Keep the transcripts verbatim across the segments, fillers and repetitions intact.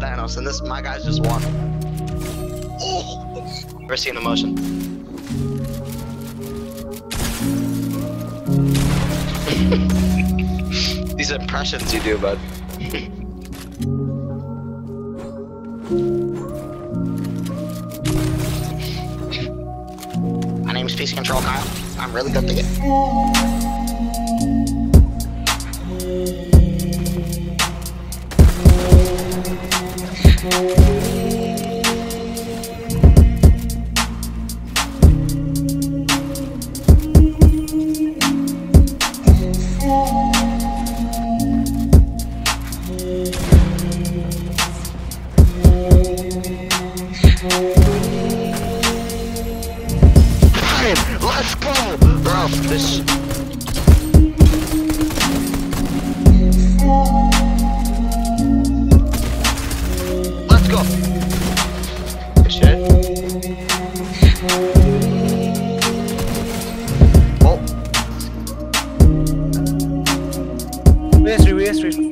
Thanos, and this my guy's just won. Oh! We're seeing the motion. These impressions you do, bud. My name's Peace Control Kyle. I'm really good to get. Let's go, bro. This. Let's go. Good shit. Oh. Yes, we, yes, we.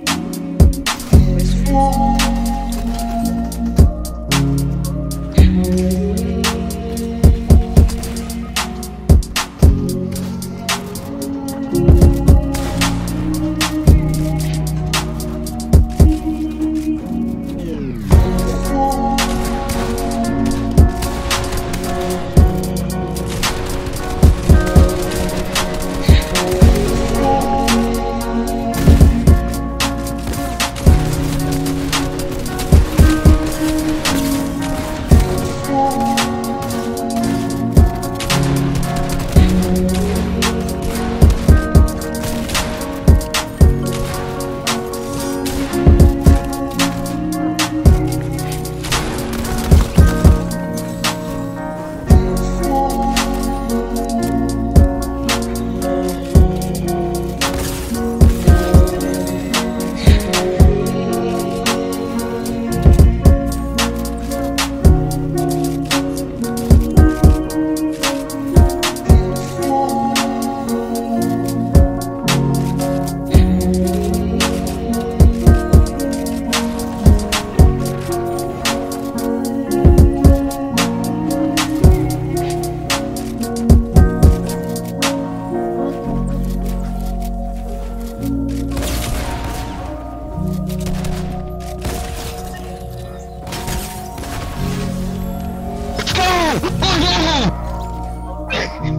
Oh, yeah!